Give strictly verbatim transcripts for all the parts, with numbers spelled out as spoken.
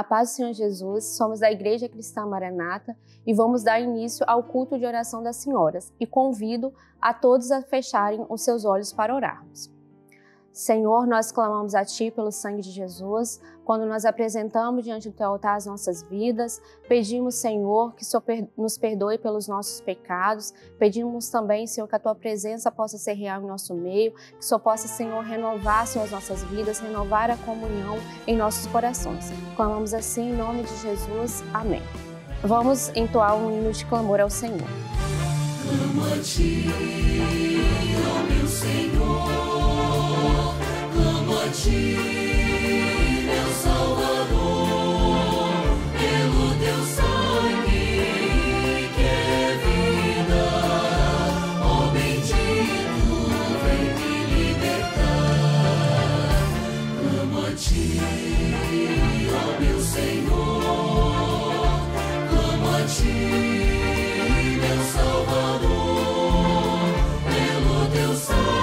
A paz do Senhor Jesus, somos da Igreja Cristã Maranata e vamos dar início ao culto de oração das senhoras e convido a todos a fecharem os seus olhos para orarmos. Senhor, nós clamamos a Ti pelo sangue de Jesus, quando nós apresentamos diante do Teu altar as nossas vidas, pedimos, Senhor, que o Senhor nos perdoe pelos nossos pecados, pedimos também, Senhor, que a Tua presença possa ser real em nosso meio, que o Senhor possa, Senhor, renovar, Senhor, as nossas vidas, renovar a comunhão em nossos corações. Clamamos assim em nome de Jesus. Amém. Vamos entoar um hino de clamor ao Senhor. Clamo a Ti, ó meu Senhor. Clamo a Ti, meu Salvador, pelo Teu sangue que é vida. Ó bendito, vem me libertar. Clamo a Ti, ó meu Senhor, clamo a Ti, meu Salvador, pelo Teu sangue.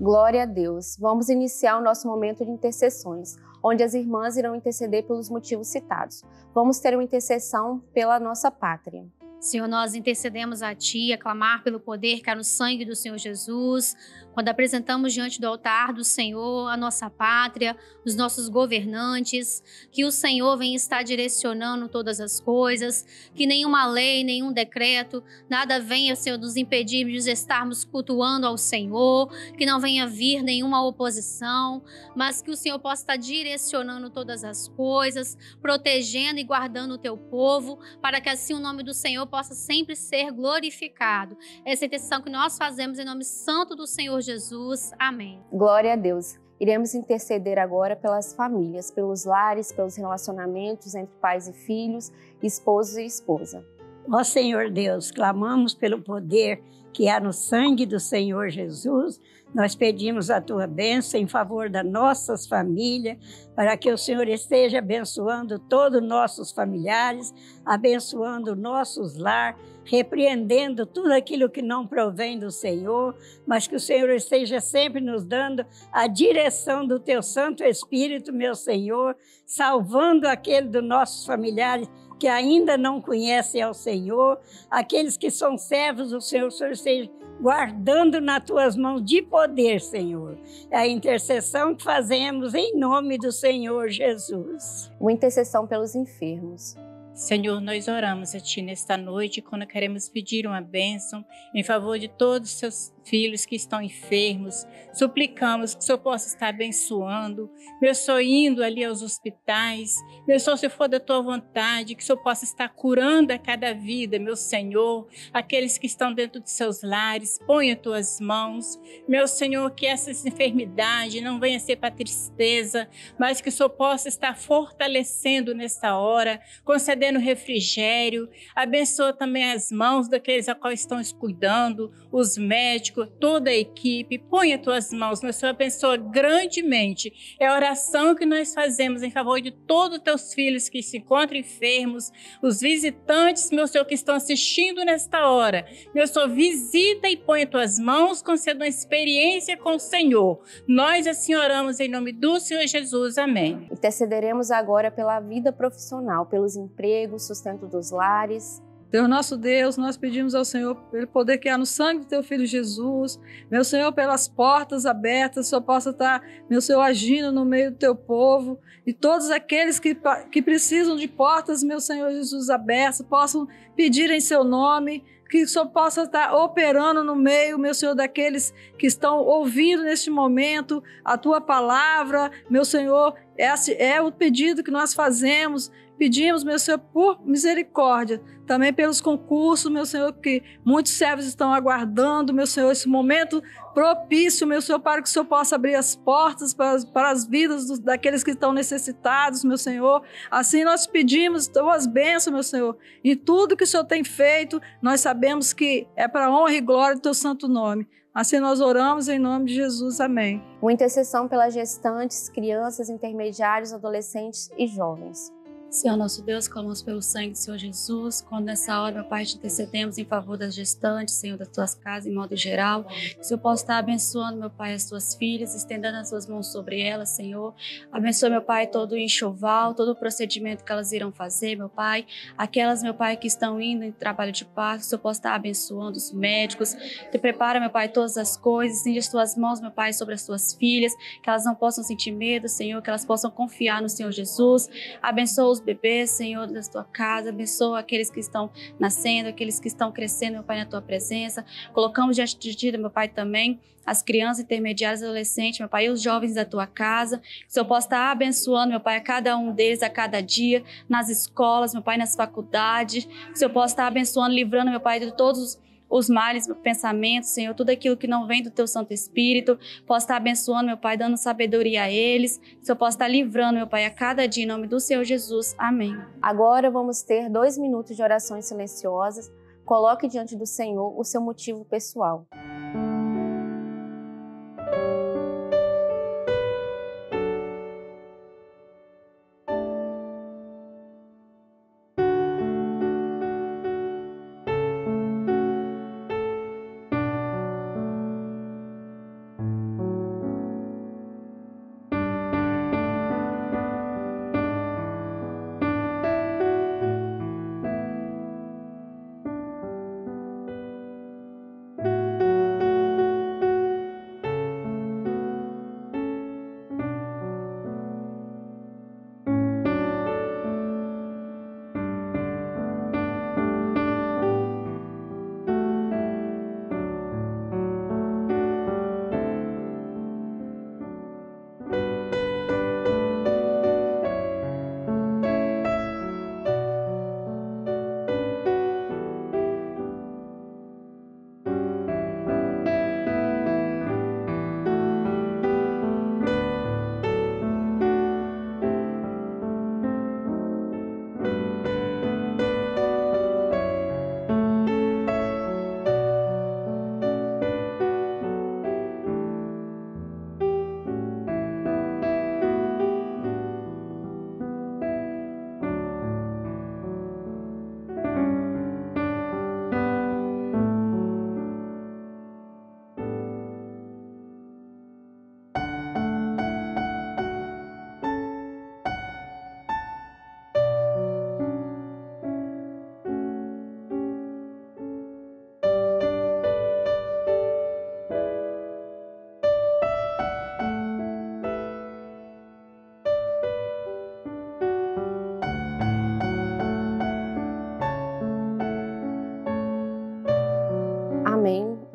Glória a Deus! Vamos iniciar o nosso momento de intercessões, onde as irmãs irão interceder pelos motivos citados. Vamos ter uma intercessão pela nossa pátria. Senhor, nós intercedemos a Ti, a clamar pelo poder que há no sangue do Senhor Jesus, quando apresentamos diante do altar do Senhor a nossa pátria, os nossos governantes, que o Senhor venha estar direcionando todas as coisas, que nenhuma lei, nenhum decreto, nada venha, Senhor, nos impedir de estarmos cultuando ao Senhor, que não venha vir nenhuma oposição, mas que o Senhor possa estar direcionando todas as coisas, protegendo e guardando o Teu povo, para que assim o nome do Senhor possa sempre ser glorificado. Essa é a intercessão que nós fazemos em nome santo do Senhor Jesus. Amém. Glória a Deus. Iremos interceder agora pelas famílias, pelos lares, pelos relacionamentos entre pais e filhos, esposo e esposa. Ó Senhor Deus, clamamos pelo poder que há no sangue do Senhor Jesus. Nós pedimos a Tua bênção em favor das nossas famílias, para que o Senhor esteja abençoando todos os nossos familiares, abençoando nossos lar, repreendendo tudo aquilo que não provém do Senhor, mas que o Senhor esteja sempre nos dando a direção do Teu Santo Espírito, meu Senhor, salvando aquele dos nossos familiares que ainda não conhecem ao Senhor, aqueles que são servos do Senhor, o Senhor esteja guardando nas Tuas mãos de poder, Senhor. É a intercessão que fazemos em nome do Senhor Jesus. Uma intercessão pelos enfermos. Senhor, nós oramos a Ti nesta noite, quando queremos pedir uma bênção em favor de todos os Seus filhos que estão enfermos. Suplicamos que o Senhor possa estar abençoando, meu Senhor, indo ali aos hospitais, meu Senhor, se for da Tua vontade, que o Senhor possa estar curando a cada vida, meu Senhor, aqueles que estão dentro de seus lares, ponha as Tuas mãos, meu Senhor, que essa enfermidade não venha ser para tristeza, mas que o Senhor possa estar fortalecendo nesta hora, concedendo no refrigério, abençoa também as mãos daqueles a qual estão cuidando, os médicos, toda a equipe, põe as Tuas mãos, meu Senhor, abençoa grandemente. É a oração que nós fazemos em favor de todos os Teus filhos que se encontram enfermos, os visitantes, meu Senhor, que estão assistindo nesta hora. Meu Senhor, visita e põe as Tuas mãos, conceda uma experiência com o Senhor. Nós assim oramos em nome do Senhor Jesus. Amém. Intercederemos agora pela vida profissional, pelos empregos, sustento dos lares. Senhor nosso Deus, nós pedimos ao Senhor pelo poder que há no sangue do Teu Filho Jesus, meu Senhor, pelas portas abertas, só possa estar, meu Senhor, agindo no meio do Teu povo e todos aqueles que, que precisam de portas, meu Senhor Jesus, abertas, possam pedir em Seu nome, que o Senhor possa estar operando no meio, meu Senhor, daqueles que estão ouvindo neste momento a Tua palavra, meu Senhor. Esse é o pedido que nós fazemos, pedimos, meu Senhor, por misericórdia, também pelos concursos, meu Senhor, que muitos servos estão aguardando, meu Senhor, esse momento propício, meu Senhor, para que o Senhor possa abrir as portas para as, para as vidas dos, daqueles que estão necessitados, meu Senhor. Assim nós pedimos Tuas bênçãos, meu Senhor, em tudo que o Senhor tem feito, nós sabemos que é para a honra e glória do Teu santo nome. Assim nós oramos em nome de Jesus. Amém. Uma intercessão pelas gestantes, crianças, intermediários, adolescentes e jovens. Senhor nosso Deus, clamamos pelo sangue do Senhor Jesus, quando nessa hora, meu Pai, te intercedemos em favor das gestantes, Senhor, das tuas casas, em modo geral. Que o Senhor possa estar abençoando, meu Pai, as tuas filhas, estendendo as suas mãos sobre elas, Senhor. Abençoa, meu Pai, todo o enxoval, todo o procedimento que elas irão fazer, meu Pai. Aquelas, meu Pai, que estão indo em trabalho de parto, que o Senhor possa estar abençoando os médicos. Te prepara, meu Pai, todas as coisas, estende as tuas mãos, meu Pai, sobre as tuas filhas, que elas não possam sentir medo, Senhor, que elas possam confiar no Senhor Jesus. Abençoa os Os bebês, Senhor, da tua casa, abençoa aqueles que estão nascendo, aqueles que estão crescendo, meu Pai, na tua presença. Colocamos diante de ti, meu Pai, também as crianças, intermediárias, adolescentes, meu Pai, e os jovens da tua casa. Que o Senhor possa estar abençoando, meu Pai, a cada um deles, a cada dia, nas escolas, meu Pai, nas faculdades. Que o Senhor possa estar abençoando, livrando, meu Pai, de todos os Os males, meu pensamento, Senhor, tudo aquilo que não vem do Teu Santo Espírito, possa estar abençoando, meu Pai, dando sabedoria a eles, que o Senhor possa estar livrando, meu Pai, a cada dia, em nome do Senhor Jesus. Amém. Agora vamos ter dois minutos de orações silenciosas. Coloque diante do Senhor o seu motivo pessoal.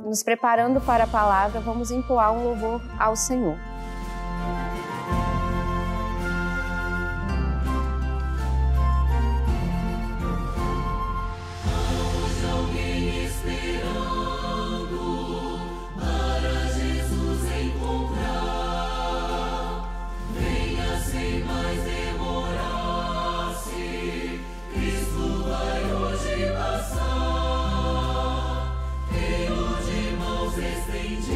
Nos preparando para a palavra, vamos entoar um louvor ao Senhor. Estendidas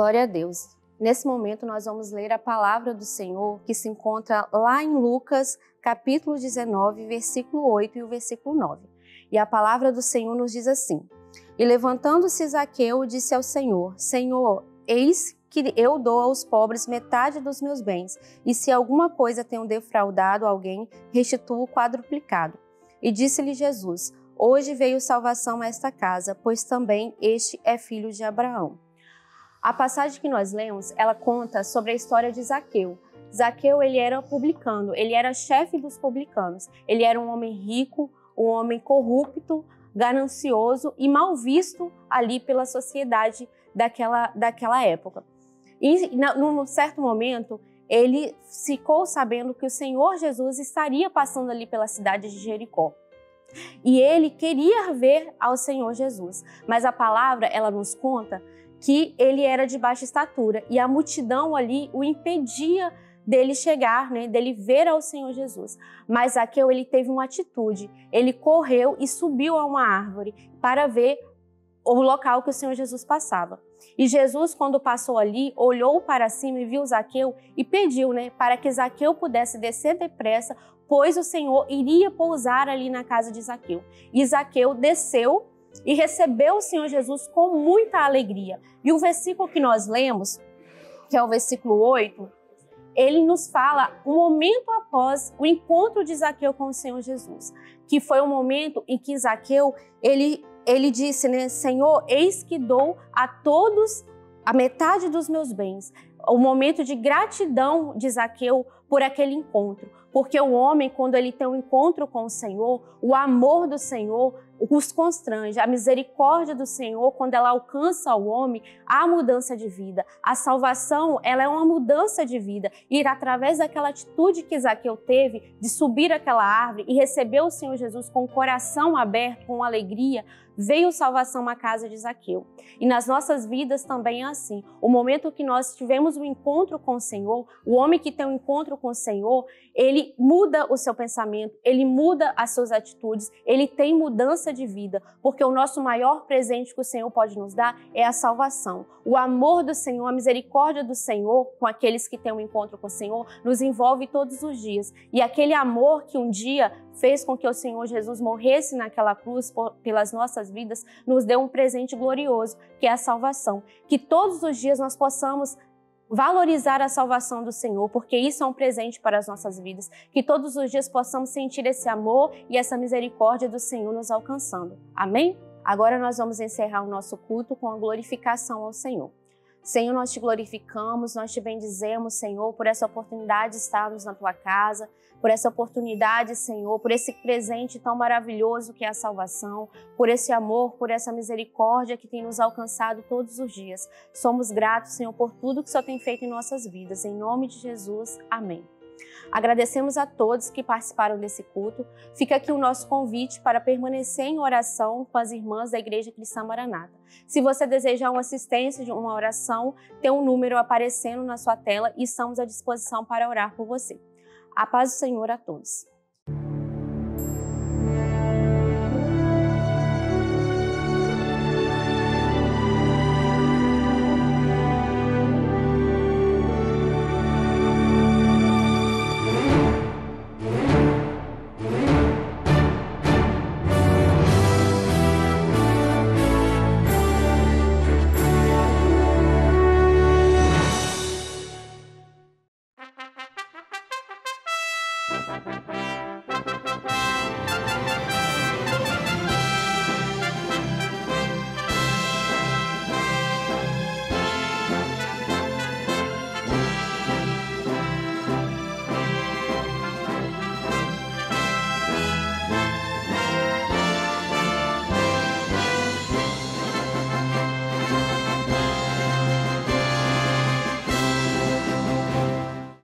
Glória a Deus! Nesse momento nós vamos ler a palavra do Senhor que se encontra lá em Lucas, capítulo dezenove, versículo oito e o versículo nove. E a palavra do Senhor nos diz assim: E levantando-se Zaqueu, disse ao Senhor: Senhor, eis que eu dou aos pobres metade dos meus bens, e se alguma coisa tenho defraudado alguém, restituo quadruplicado. E disse-lhe Jesus: Hoje veio salvação a esta casa, pois também este é filho de Abraão. A passagem que nós lemos, ela conta sobre a história de Zaqueu. Zaqueu, ele era publicano, ele era chefe dos publicanos. Ele era um homem rico, um homem corrupto, ganancioso e mal visto ali pela sociedade daquela, daquela época. E num certo momento, ele ficou sabendo que o Senhor Jesus estaria passando ali pela cidade de Jericó. E ele queria ver ao Senhor Jesus, mas a palavra, ela nos conta que ele era de baixa estatura e a multidão ali o impedia dele chegar, né, dele ver ao Senhor Jesus. Mas Zaqueu, ele teve uma atitude, ele correu e subiu a uma árvore para ver o local que o Senhor Jesus passava. E Jesus, quando passou ali, olhou para cima e viu Zaqueu e pediu, né, para que Zaqueu pudesse descer depressa, pois o Senhor iria pousar ali na casa de Zaqueu. E Zaqueu desceu e recebeu o Senhor Jesus com muita alegria. E o versículo que nós lemos, que é o versículo oito, ele nos fala um momento após o encontro de Zaqueu com o Senhor Jesus, que foi o momento em que Zaqueu, ele, ele disse, né, Senhor, eis que dou a todos a metade dos meus bens. O momento de gratidão de Zaqueu por aquele encontro. Porque o homem, quando ele tem um encontro com o Senhor, o amor do Senhor os constrange. A misericórdia do Senhor, quando ela alcança o homem, há mudança de vida. A salvação, ela é uma mudança de vida. E através daquela atitude que Zaqueu teve, de subir aquela árvore e receber o Senhor Jesus com o coração aberto, com alegria, veio salvação à casa de Zaqueu. E nas nossas vidas também é assim. O momento que nós tivemos um encontro com o Senhor, o homem que tem um encontro com o Senhor, ele muda o seu pensamento, ele muda as suas atitudes, ele tem mudança de vida, porque o nosso maior presente que o Senhor pode nos dar é a salvação. O amor do Senhor, a misericórdia do Senhor com aqueles que têm um encontro com o Senhor nos envolve todos os dias. E aquele amor que um dia fez com que o Senhor Jesus morresse naquela cruz por, pelas nossas vidas, nos deu um presente glorioso, que é a salvação. Que todos os dias nós possamos valorizar a salvação do Senhor, porque isso é um presente para as nossas vidas. Que todos os dias possamos sentir esse amor e essa misericórdia do Senhor nos alcançando. Amém? Agora nós vamos encerrar o nosso culto com a glorificação ao Senhor. Senhor, nós te glorificamos, nós te bendizemos, Senhor, por essa oportunidade de estarmos na Tua casa, por essa oportunidade, Senhor, por esse presente tão maravilhoso que é a salvação, por esse amor, por essa misericórdia que tem nos alcançado todos os dias. Somos gratos, Senhor, por tudo que o Senhor tem feito em nossas vidas. Em nome de Jesus, amém. Agradecemos a todos que participaram desse culto. Fica aqui o nosso convite para permanecer em oração com as irmãs da Igreja Cristã Maranata. Se você desejar uma assistência de uma oração, tem um número aparecendo na sua tela e estamos à disposição para orar por você. A paz do Senhor a todos. Thank you.